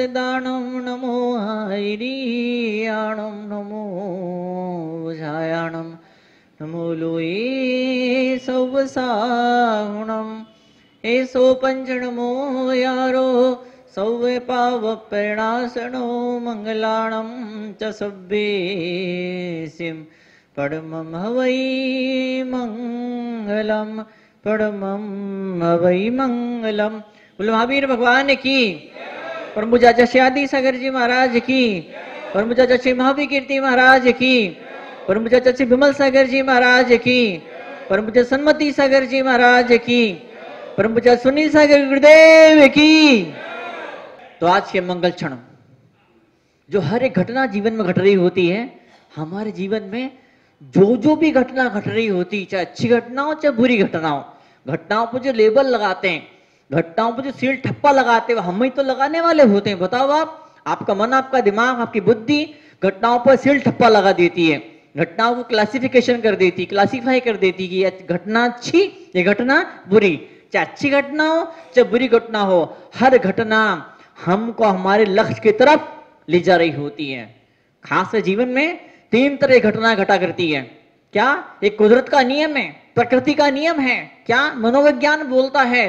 सिद्धाणं नमो हरियाणं नमो भुजायाणं नमो लोये सौवसाहुणं एसो पंचणमो यारो सौवे पावपरिणाशनो मंगलाणं च सभ्येसिं परमं हवै मंगलम परमं हवै मंगलम। बोलो महावीर भगवान की, प्रभु चाचा श्यादी सागर जी महाराज की, प्रभु चाचा श्री महावीर कीर्ति महाराज की, प्रभु चाचा श्री विमल सागर जी महाराज की, प्रभु चाचा सन्मति सागर जी महाराज की, प्रभु चाचा सुनील सागर गुरुदेव की। तो आज के मंगल क्षण जो हर एक घटना जीवन में घट रही होती है, हमारे जीवन में जो भी घटना घट रही होती, चाहे अच्छी घटना हो चाहे बुरी घटना हो, घटनाओं पर जो लेबल लगाते हैं, घटनाओं पर जो सील ठप्पा लगाते हैं, हम ही तो लगाने वाले होते हैं। बताओ आप, आपका मन, आपका दिमाग, आपकी बुद्धि घटनाओं पर सील ठप्पा लगा देती है, घटनाओं को क्लासिफिकेशन कर देती, क्लासीफाई कर देती कि ये घटना अच्छी, ये घटना बुरी। चाहे अच्छी घटना हो चाहे बुरी घटना हो, हर घटना हमको हमारे लक्ष्य की तरफ ले जा रही होती है। खास जीवन में तीन तरह की घटना घटा करती है। क्या? एक कुदरत का नियम है, प्रकृति का नियम है। क्या? मनोविज्ञान बोलता है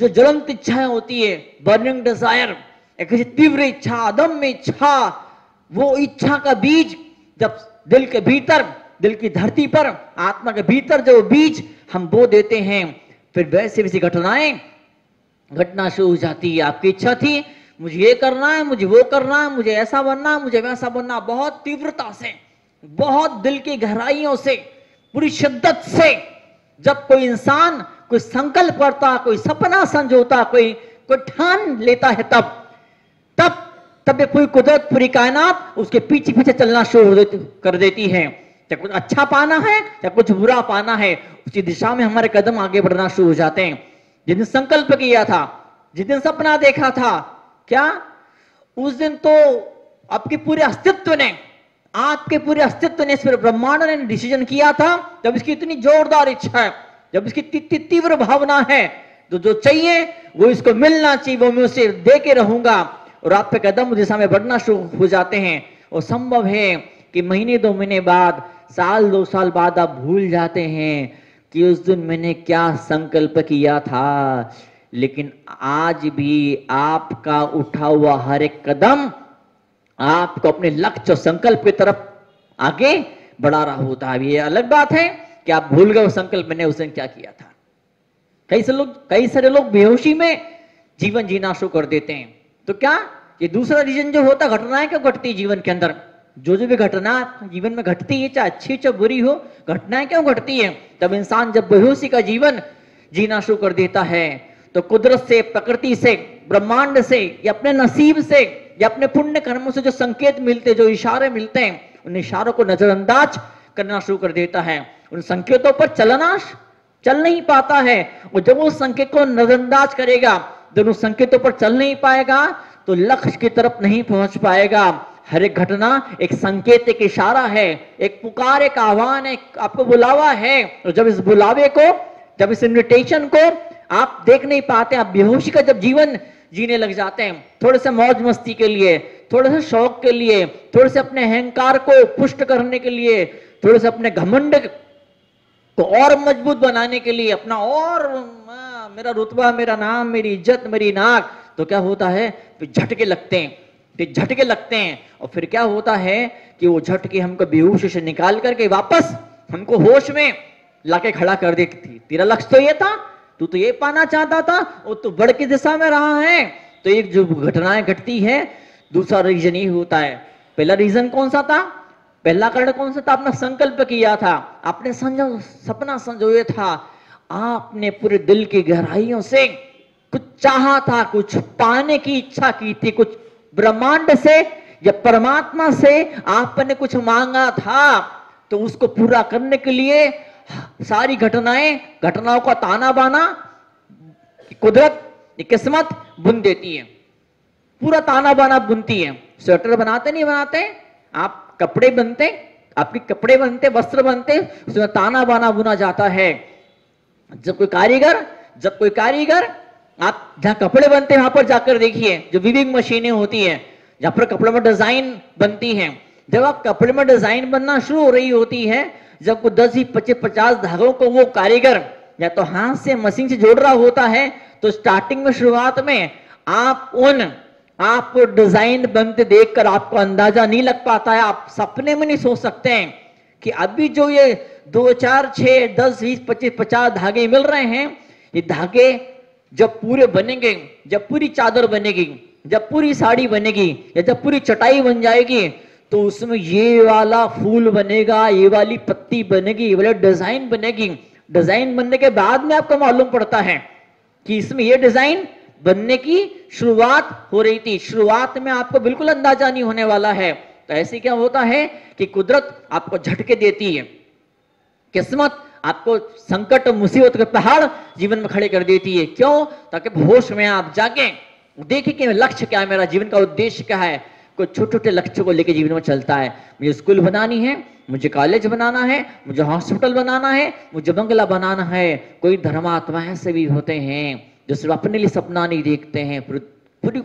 जो ज्वलंत इच्छाएं होती है, बर्निंग डिजायर, एक तीव्र इच्छा, अदम्य इच्छा, वो इच्छा का बीज जब दिल के भीतर, दिल की धरती पर, आत्मा के भीतर जो बीज हम बो देते हैं, फिर वैसे वैसी घटनाएं घटना शुरू हो जाती है। आपकी इच्छा थी मुझे ये करना है, मुझे वो करना है, मुझे ऐसा बनना है, मुझे वैसा बनना, बहुत तीव्रता से, बहुत दिल की गहराइयों से, पूरी शिद्दत से। जब कोई इंसान कोई संकल्प करता, कोई सपना संजोता, कोई ठान लेता है, तब तब तब पूरी कुदरत, पूरी कायनात उसके पीछे पीछे चलना शुरू कर देती है। चाहे कुछ अच्छा पाना है या कुछ बुरा पाना है, उसी दिशा में हमारे कदम आगे बढ़ना शुरू हो जाते हैं। जिस दिन संकल्प किया था, जिस दिन सपना देखा था, क्या उस दिन तो आपके पूरे अस्तित्व ने, आपके पूरे अस्तित्व ने, इस पर ब्रह्मांड ने डिसीजन किया था। जब इसकी इतनी जोरदार इच्छा है, जब इसकी इतनी तीव्र भावना है, तो जो चाहिए वो इसको मिलना चाहिए, वो मैं उसे दे के रहूंगा, और आप पे कदम उस दिशा में बढ़ना शुरू हो जाते हैं। और संभव है कि महीने दो महीने बाद, साल दो साल बाद आप भूल जाते हैं कि उस दिन मैंने क्या संकल्प किया था, लेकिन आज भी आपका उठा हुआ हर एक कदम आपको अपने लक्ष्य संकल्प की तरफ आगे बढ़ा रहा होता है। ये अलग बात है कि आप भूल गए संकल्प मैंने उस दिन क्या किया था। कई सारे लोग बेहोशी में जीवन जीना शुरू कर देते हैं। तो क्या ये दूसरा रीजन जो होता, घटनाएं क्यों घटती जीवन के अंदर, जो भी घटना जीवन में घटती है, चाहे अच्छी चाहे बुरी हो, घटनाएं क्यों घटती है? तब इंसान जब बेहोशी का जीवन जीना शुरू कर देता है, तो कुदरत से, प्रकृति से, ब्रह्मांड से, या अपने नसीब से, या अपने पुण्य कर्मों से जो संकेत मिलते, जो इशारे मिलते हैं, उन इशारों को नजरअंदाज करना शुरू कर देता है। उन संकेतों पर चल नहीं पाता है, और जब वो संकेत को नजरअंदाज करेगा, जब उन संकेतों पर चल नहीं पाएगा, तो लक्ष्य की तरफ नहीं पहुंच पाएगा। हर एक घटना एक संकेत, एक इशारा है, एक पुकार, एक आह्वान, एक आपको बुलावा है। और जब इस बुलावे को, जब इस इन्विटेशन को आप देख नहीं पाते, आप बेहोशी का जब जीवन जीने लग जाते हैं, थोड़े से मौज मस्ती के लिए, थोड़े से शौक के लिए, थोड़े से अपने अहंकार को पुष्ट करने के लिए, थोड़े से अपने घमंड को और मजबूत बनाने के लिए, अपना और मेरा रुतबा, मेरा नाम, मेरी इज्जत, मेरी नाक, तो क्या होता है, फिर झटके लगते हैं, फिर झटके लगते हैं। और फिर क्या होता है कि वो झटके हमको बेहोशी से निकाल करके वापस हमको होश में लाके खड़ा कर देती थी। तेरा लक्ष्य तो ये था, तू तो ये पाना चाहता था, और तू बढ़ की दिशा में रहा है। तो एक जो घटनाएं घटती है, दूसरा रीजन ये होता है। पहला रीजन कौन सा था, पहला कारण कौन सा था? आपने संकल्प किया था, आपने सपना संजोया था, आपने पूरे दिल की गहराइयों से कुछ चाहा था, कुछ पाने की इच्छा की थी, कुछ ब्रह्मांड से या परमात्मा से आपने कुछ मांगा था। तो उसको पूरा करने के लिए सारी घटनाओं का ताना बाना कुदरत, किस्मत बुन देती है, पूरा ताना बाना बुनती है। स्वेटर बनाते, नहीं बनाते आप, कपड़े बनते, आपके कपड़े बनते, वस्त्र बनते, उसमें ताना बाना बुना जाता है। जब कोई कारीगर आप जहाँ कपड़े बनते हैं वहां पर जाकर देखिए, जो विविंग मशीनें होती है जहाँ पर कपड़ों में डिजाइन बनती है। जब आप कपड़े में डिजाइन बनना शुरू हो रही होती है, जब को 10 20 25 50 धागों को वो कारीगर या तो हाथ से मशीन से जोड़ रहा होता है, तो स्टार्टिंग में शुरुआत में आप डिजाइन बनते देखकर आपको अंदाजा नहीं लग पाता है, आप सपने में नहीं सोच सकते हैं कि अभी जो ये 2 4 6 10 20 25 50 धागे मिल रहे हैं, ये धागे जब पूरे बनेंगे, जब पूरी चादर बनेगी, जब पूरी साड़ी बनेगी या जब पूरी चटाई बन जाएगी, तो उसमें ये वाला फूल बनेगा, ये वाली पत्ती बनेगी, ये वाला डिजाइन बनेगी। डिजाइन बनने के बाद में आपको मालूम पड़ता है कि इसमें ये डिजाइन बनने की शुरुआत हो रही थी। शुरुआत में आपको बिल्कुल अंदाजा नहीं होने वाला है। तो ऐसे क्या होता है कि कुदरत आपको झटके देती है, किस्मत आपको संकट मुसीबत के पहाड़ जीवन में खड़े कर देती है। क्यों? ताकि होश में आप जागे, देखें कि लक्ष्य क्या है, मेरा जीवन का उद्देश्य क्या है। कोई छोटे छोटे लक्ष्यों को लेकर जीवन में चलता है, मुझे स्कूल बनानी है, मुझे कॉलेज बनाना है, मुझे हॉस्पिटल बनाना है, मुझे बंगला बनाना है। कोई धर्मात्मा ऐसे भी होते हैं जो सिर्फ अपने लिए सपना नहीं देखते हैं, पूरी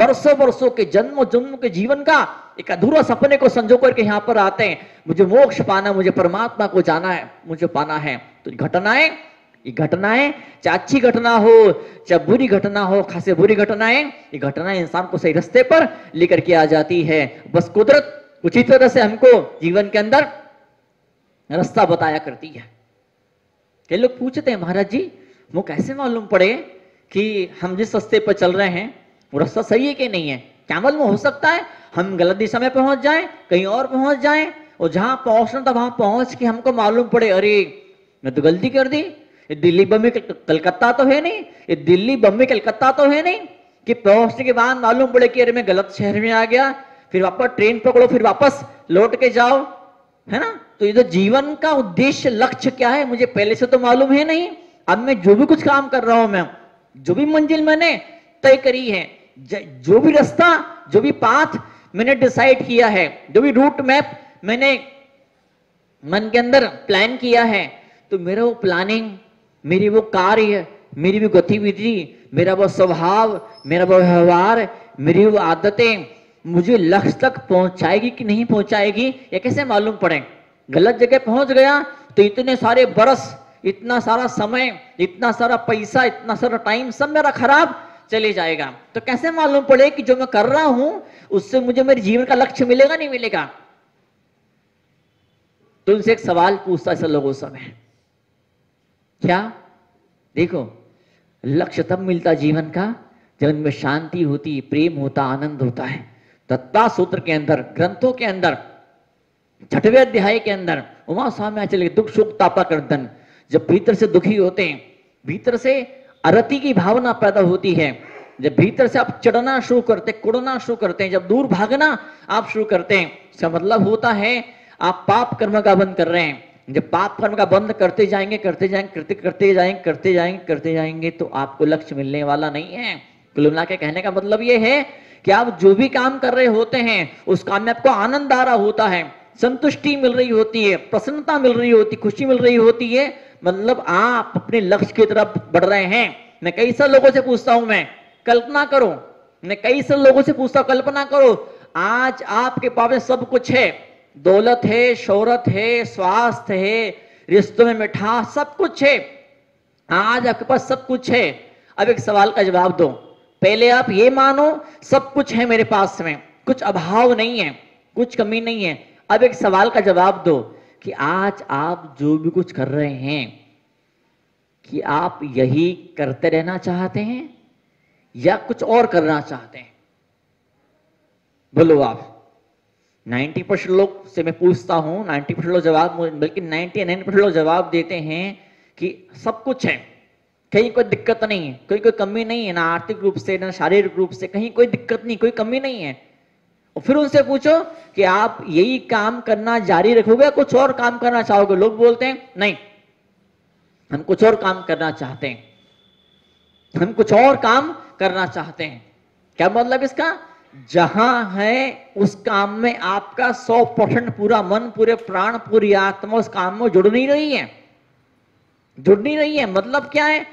बरसों बरसों के जन्मों जन्मों के जीवन का एक अधूरा सपने को संजो करके यहाँ पर आते हैं। मुझे मोक्ष पाना, मुझे परमात्मा को जाना है, मुझे पाना है। तो ये घटनाएं चाहे अच्छी घटना हो चाहे बुरी घटना हो, खासे बुरी घटनाएं, ये घटनाएं इंसान को सही रास्ते पर लेकर के आ जाती है। बस कुदरत उसी तरह से हमको जीवन के अंदर रास्ता बताया करती है। कई लोग पूछते हैं, महाराज जी वो कैसे मालूम पड़े कि हम जिस रास्ते पर चल रहे हैं वो रास्ता सही है कि नहीं है? क्या मालूम, हो सकता है हम गलत दिशा में पहुंच जाएं, कहीं और पहुंच जाएं, और जहां पहुंचना था वहां पहुंच के हमको मालूम पड़े, अरे मैं तो गलती कर दी, ये दिल्ली बम्बई कलकत्ता तो है नहीं, ये दिल्ली बम्बई कलकत्ता तो है नहीं कि पहुंचने के बाद मालूम पड़े कि अरे मैं गलत शहर में आ गया, फिर वापस ट्रेन पकड़ो, फिर वापस लौट के जाओ, है ना। तो ये तो जीवन का उद्देश्य लक्ष्य क्या है मुझे पहले से तो मालूम है नहीं। अब मैं जो भी कुछ काम कर रहा हूं, मैं जो भी मंजिल मैंने तय करी है, जो भी रास्ता, जो भी पाथ मैंने डिसाइड किया है, जो भी रूट मैप मैंने मन के अंदर प्लान किया है, तो मेरा वो प्लानिंग, मेरी वो कार्य, मेरी वो गतिविधि, मेरा वो स्वभाव, मेरा वो व्यवहार, मेरी वो आदतें मुझे लक्ष्य तक पहुंचाएगी कि नहीं पहुंचाएगी, ये कैसे मालूम पड़े? गलत जगह पहुंच गया तो इतने सारे बरस, इतना सारा समय, इतना सारा पैसा, इतना सारा टाइम सब मेरा खराब चले जाएगा। तो कैसे मालूम पड़े कि जो मैं कर रहा हूं उससे मुझे मेरे जीवन का लक्ष्य मिलेगा नहीं मिलेगा? तो उनसे एक सवाल पूछता है लोगों समय, क्या देखो, लक्ष्य तब मिलता जीवन का जब इनमें शांति होती, प्रेम होता, आनंद होता है। दत्ता सूत्र के अंदर, ग्रंथों के अंदर, 6वें अध्याय के अंदर उमा स्वामी आचार्य, दुख सुख तापा कर्दन, जब भीतर से दुखी होते हैं, भीतर से अरति की भावना पैदा होती है, जब भीतर से आप चढ़ना शुरू करते, कुड़ना शुरू करते हैं, जब दूर भागना आप शुरू करते हैं, इसका मतलब होता है आप पाप कर्म का बंद कर रहे हैं। जब पाप कर्म का बंद करते जाएंगे तो आपको लक्ष्य मिलने वाला नहीं है। कुल मिला के कहने का मतलब यह है कि आप जो भी काम कर रहे होते हैं उस काम में आपको आनंद आ रहा होता है, संतुष्टि मिल रही होती है, प्रसन्नता मिल रही होती है, खुशी मिल रही होती है, मतलब आप अपने लक्ष्य की तरफ बढ़ रहे हैं। मैं कई सारे लोगों से पूछता हूं, कल्पना करो आज आपके पास में सब कुछ है, दौलत है, शोहरत है, स्वास्थ्य है, रिश्तों में मिठास, सब कुछ है, आज आपके पास सब कुछ है। अब एक सवाल का जवाब दो, पहले आप ये मानो सब कुछ है मेरे पास में, कुछ अभाव नहीं है, कुछ कमी नहीं है। अब एक सवाल का जवाब दो कि आज आप जो भी कुछ कर रहे हैं, कि आप यही करते रहना चाहते हैं या कुछ और करना चाहते हैं? बोलो आप। 90% लोग से मैं पूछता हूं, 90% लोग जवाब, बल्कि 99% लोग जवाब देते हैं कि सब कुछ है, कहीं कोई दिक्कत नहीं है, कहीं कोई कमी नहीं है, ना आर्थिक रूप से ना शारीरिक रूप से, कहीं कोई दिक्कत नहीं, कोई कमी नहीं है। और फिर उनसे पूछो कि आप यही काम करना जारी रखोगे, कुछ और काम करना चाहोगे? लोग बोलते हैं नहीं, हम कुछ और काम करना चाहते हैं, हम कुछ और काम करना चाहते हैं। क्या मतलब इसका? जहां है उस काम में आपका 100% पूरा मन, पूरे प्राण, पूरी आत्मा उस काम में जुड़ नहीं रही है, मतलब क्या है?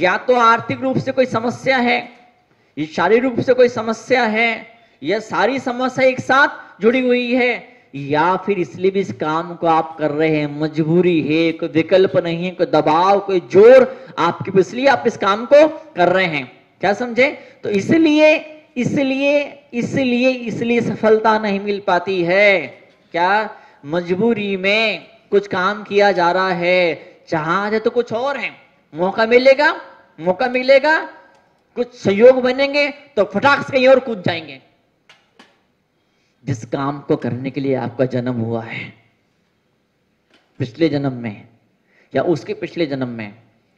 या तो आर्थिक रूप से कोई समस्या है, शारीरिक रूप से कोई समस्या है, यह सारी समस्या एक साथ जुड़ी हुई है, या फिर इसलिए भी इस काम को आप कर रहे हैं, मजबूरी है, कोई विकल्प नहीं है, कोई दबाव, कोई जोर आपके, इसलिए आप इस काम को कर रहे हैं। क्या समझे? तो इसलिए इसलिए इसलिए इसलिए सफलता नहीं मिल पाती है। क्या? मजबूरी में कुछ काम किया जा रहा है, चाह है तो कुछ और है, मौका मिलेगा, कुछ सहयोग बनेंगे तो फटाक से कहीं और कूद जाएंगे। जिस काम को करने के लिए आपका जन्म हुआ है, पिछले जन्म में या उसके पिछले जन्म में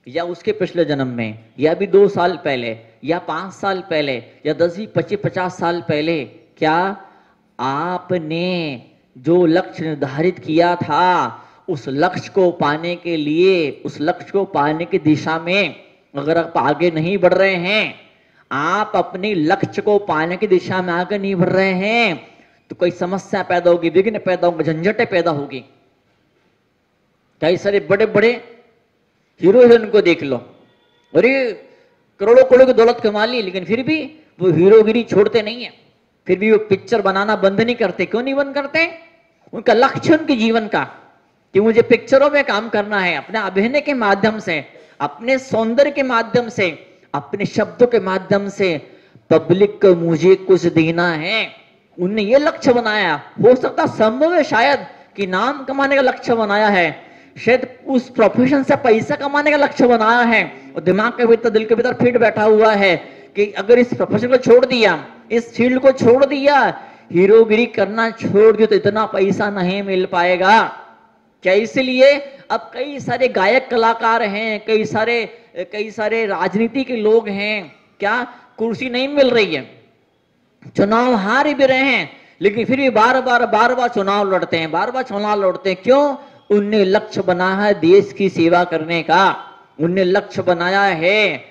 या उसके पिछले जन्म में या भी 2 साल पहले या 5 साल पहले या 10, 20, 25 साल पहले, क्या आपने जो लक्ष्य निर्धारित किया था उस लक्ष्य को पाने की दिशा में अगर आप आगे नहीं बढ़ रहे हैं, आप अपने लक्ष्य को पाने की दिशा में आगे नहीं बढ़ रहे हैं, तो कोई समस्या पैदा होगी, विघ्न पैदा होगी, झंझटें पैदा होगी। कई सारे बड़े बड़े हीरोइन को देख लो, अरे करोड़ों करोड़ों की दौलत कमा ली, लेकिन फिर भी वो हीरोगिरी छोड़ते नहीं है, फिर भी वो पिक्चर बनाना बंद नहीं करते। क्यों नहीं बंद करते? उनका लक्ष्य उनके जीवन का कि मुझे पिक्चरों में काम करना है, अपने अभिनय के माध्यम से, अपने सौंदर्य के माध्यम से, अपने शब्दों के माध्यम से पब्लिक को मुझे कुछ देना है। उनने ये लक्ष्य बनाया, हो सकता संभव है शायद कि नाम कमाने का लक्ष्य बनाया है, शायद उस प्रोफेशन से पैसा कमाने का लक्ष्य बनाया है, और दिमाग के भीतर, दिल के भीतर फिट बैठा हुआ है कि अगर इस प्रोफेशन को छोड़ दिया, इस फील्ड को छोड़ दिया, हीरोगिरी करना छोड़ दिया, तो इतना पैसा नहीं मिल पाएगा। क्या? इसलिए अब कई सारे गायक कलाकार हैं, कई सारे राजनीति के लोग हैं, क्या कुर्सी नहीं मिल रही है, चुनाव हार भी रहे हैं, लेकिन फिर भी बार बार चुनाव लड़ते हैं, क्यों? उनने लक्ष्य बनाया है देश की सेवा करने का, उनने लक्ष्य बनाया है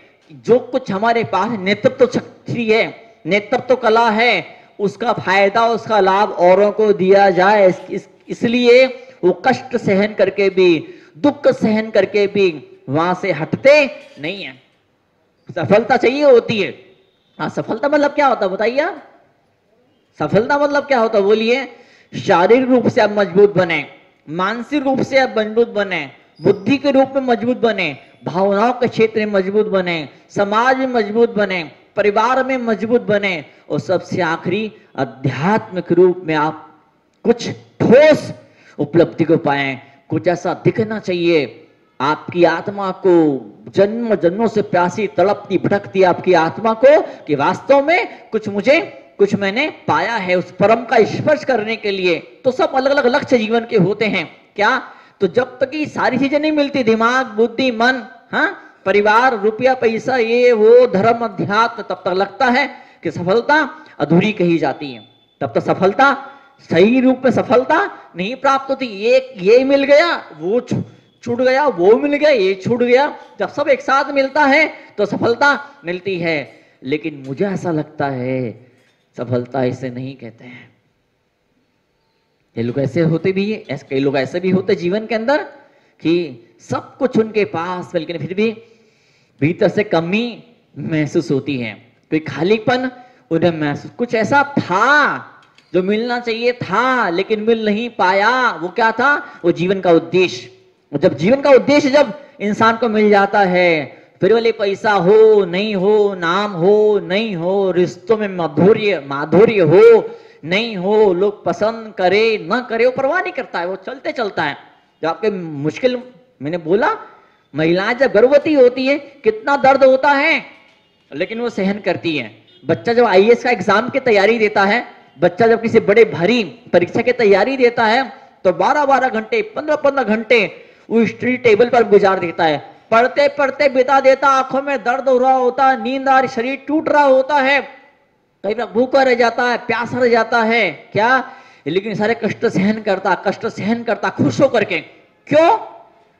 जो कुछ हमारे पास नेतृत्व शक्ति है, नेतृत्व कला है, उसका फायदा, उसका लाभ औरों को दिया जाए। इसलिए वो कष्ट सहन करके भी, दुख सहन करके भी वहां से हटते नहीं है। सफलता चाहिए होती है। हाँ, सफलता मतलब क्या होता है बताइए? सफलता मतलब क्या होता है? बोलिए। शारीरिक रूप से आप मजबूत बने, मानसिक रूप से आप मजबूत बने, बुद्धि के रूप में मजबूत बने, भावनाओं के क्षेत्र में मजबूत बने, समाज में मजबूत बने, परिवार में मजबूत बने, और सबसे आखिरी आध्यात्मिक रूप में आप कुछ ठोस उपलब्धि को पाए। कुछ ऐसा दिखना चाहिए आपकी आत्मा को, जन्म जन्मों से प्यासी, तड़पती, भटकती आपकी आत्मा को, कि वास्तव में कुछ मैंने पाया है उस परम का स्पर्श करने के लिए। तो सब अलग अलग लक्ष्य जीवन के होते हैं। क्या? तो जब तक ये सारी चीजें नहीं मिलती, दिमाग, बुद्धि, मन, हाँ, परिवार, रुपया, पैसा, ये वो, धर्म, अध्यात्म, तब तक लगता है कि सफलता अधूरी कही जाती है। तब तक सफलता, सही रूप में सफलता नहीं प्राप्त होती। ये मिल गया, वो छूट गया, वो मिल गया, ये छूट गया, जब सब एक साथ मिलता है तो सफलता मिलती है। लेकिन मुझे ऐसा लगता है सफलता इसे नहीं कहते हैं। ये लोग ऐसे होते भी है, कई लोग ऐसे भी होते जीवन के अंदर कि सब कुछ उनके पास, लेकिन फिर भी भीतर से कमी महसूस होती है, कोई खालीपन उन्हें महसूस, कुछ ऐसा था जो मिलना चाहिए था लेकिन मिल नहीं पाया। वो क्या था? वो जीवन का उद्देश्य। जब जीवन का उद्देश्य जब इंसान को मिल जाता है, फिर वाले पैसा हो नहीं हो, नाम हो नहीं हो, रिश्तों में माधुर्य हो नहीं हो, लोग पसंद करे ना करे, वो परवाह नहीं करता है, वो चलते चलता है। जब आपके मुश्किल, मैंने बोला महिलाएं जब गर्भवती होती है कितना दर्द होता है, लेकिन वो सहन करती है। बच्चा जब IAS का एग्जाम की तैयारी देता है, बच्चा जब किसी बड़े भारी परीक्षा की तैयारी देता है, तो 12-12 घंटे, 15-15 घंटे वो स्टडी टेबल पर गुजार देता है, पढ़ते पढ़ते बिता देता, आंखों में दर्द हो रहा होता, नींद आ रही, शरीर टूट रहा होता है, कई बार भूखा रह जाता है, प्यासा रह जाता है। क्या? लेकिन सारे कष्ट सहन करता खुश होकर के। क्यों?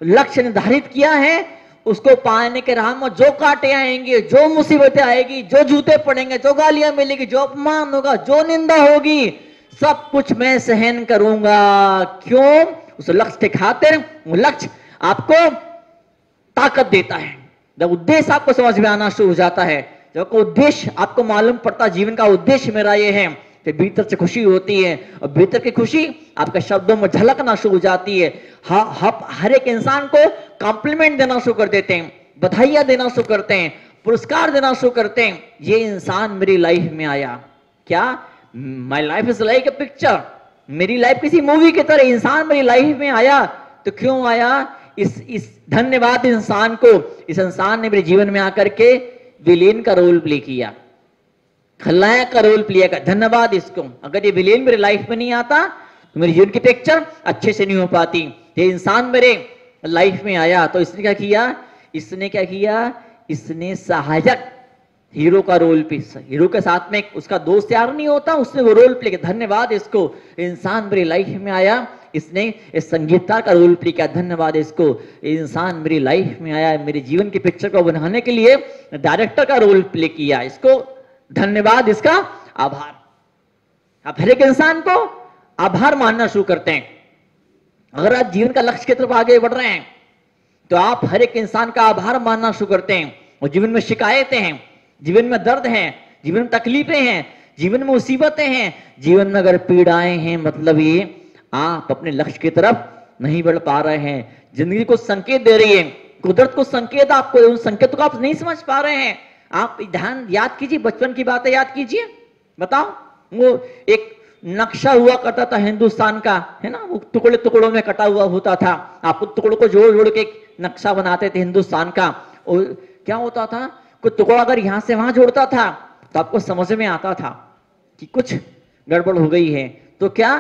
लक्ष्य निर्धारित किया है, उसको पाने के राह में जो कांटे आएंगे, जो मुसीबतें आएगी, जो जूते पड़ेंगे, जो गालियां मिलेगी, जो अपमान होगा, जो निंदा होगी, सब कुछ मैं सहन करूंगा। क्यों? उस लक्ष्य के खातिर। लक्ष्य आपको ताकत देता है, जब उद्देश्य आपको समझ में आना शुरू हो जाता है, जब उद्देश्य आपको मालूम पड़ता है जीवन का उद्देश्य मेरा ये है, फिर भीतर से खुशी होती है और भीतर की खुशी आपके शब्दों में झलकना शुरू हो जाती है। हर एक इंसान को कॉम्प्लीमेंट देना शुरू कर देते हैं, बधाइयां देना शुरू करते हैं, पुरस्कार देना शुरू करते हैं, ये इंसान मेरी लाइफ में आया। क्या my life is like a picture, मेरी लाइफ किसी मूवी की तरह इंसान मेरी लाइफ में आया। तो क्यों आया? इस धन्यवाद इंसान को, इस इंसान ने मेरे जीवन में आकर के विलेन का रोल प्ले किया, खलनायक का रोल प्ले किया, धन्यवाद इसको। अगर ये विलेन मेरे लाइफ में नहीं आता तो मेरी जीवन की पिक्चर अच्छे से नहीं हो पाती। ये इंसान मेरे लाइफ में आया तो इसने क्या किया, इसने क्या किया, इसने सहायक हीरो का रोल पे, हीरो के साथ में उसका दोस्त यार नहीं होता, उसने वो रोल प्ले किया, धन्यवाद इसको। इंसान मेरी लाइफ में आया, इसने इस संगीतकार का रोल प्ले किया, धन्यवाद इसको। इंसान मेरी लाइफ में आया, मेरे जीवन की पिक्चर को बनाने के लिए डायरेक्टर का रोल प्ले किया, इसको धन्यवाद, इसका आभार। आप हर एक इंसान को आभार मानना शुरू करते हैं। अगर आप जीवन का लक्ष्य की तरफ आगे बढ़ रहे हैं तो आप हर एक इंसान का आभार मानना शुरू करते हैं। और जीवन में शिकायतें हैं, जीवन में दर्द हैं, जीवन में तकलीफें हैं, जीवन में मुसीबतें हैं, जीवन में अगर पीड़ाएं हैं, मतलब ये आप अपने लक्ष्य की तरफ नहीं बढ़ पा रहे हैं। जिंदगी को संकेत दे रही है, कुदरत को संकेत, आपको उन संकेतों को आप नहीं समझ पा रहे हैं। आप ध्यान याद कीजिए, बचपन की बातें याद कीजिए। बताओ, वो एक नक्शा हुआ करता था हिंदुस्तान का, है ना, वो टुकड़े टुकड़ों में कटा हुआ होता था। आप टुकड़ों को जोड़ जोड़ के नक्शा बनाते थे हिंदुस्तान का। और क्या होता था, कुछ टुकड़ा अगर यहाँ से वहां जोड़ता था तो आपको समझ में आता था कि कुछ गड़बड़ हो गई है, तो क्या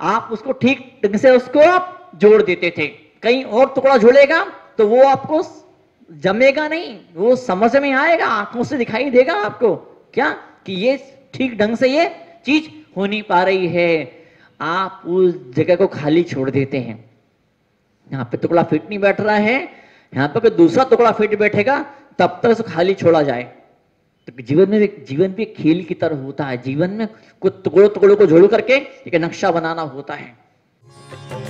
आप उसको ठीक ढंग से उसको आप जोड़ देते थे। कहीं और टुकड़ा जोड़ेगा तो वो आपको जमेगा नहीं, वो समझ में आएगा, आंखों से दिखाई देगा आपको क्या कि ये ठीक ढंग से ये चीज हो नहीं पा रही है। आप उस जगह को खाली छोड़ देते हैं, यहाँ पे टुकड़ा फिट नहीं बैठ रहा है, यहाँ पे कोई दूसरा टुकड़ा फिट बैठेगा, तब तक खाली छोड़ा जाए। तो जीवन भी खेल की तरह होता है, जीवन में कुछ टुकड़ों को जोड़ करके एक नक्शा बनाना होता है।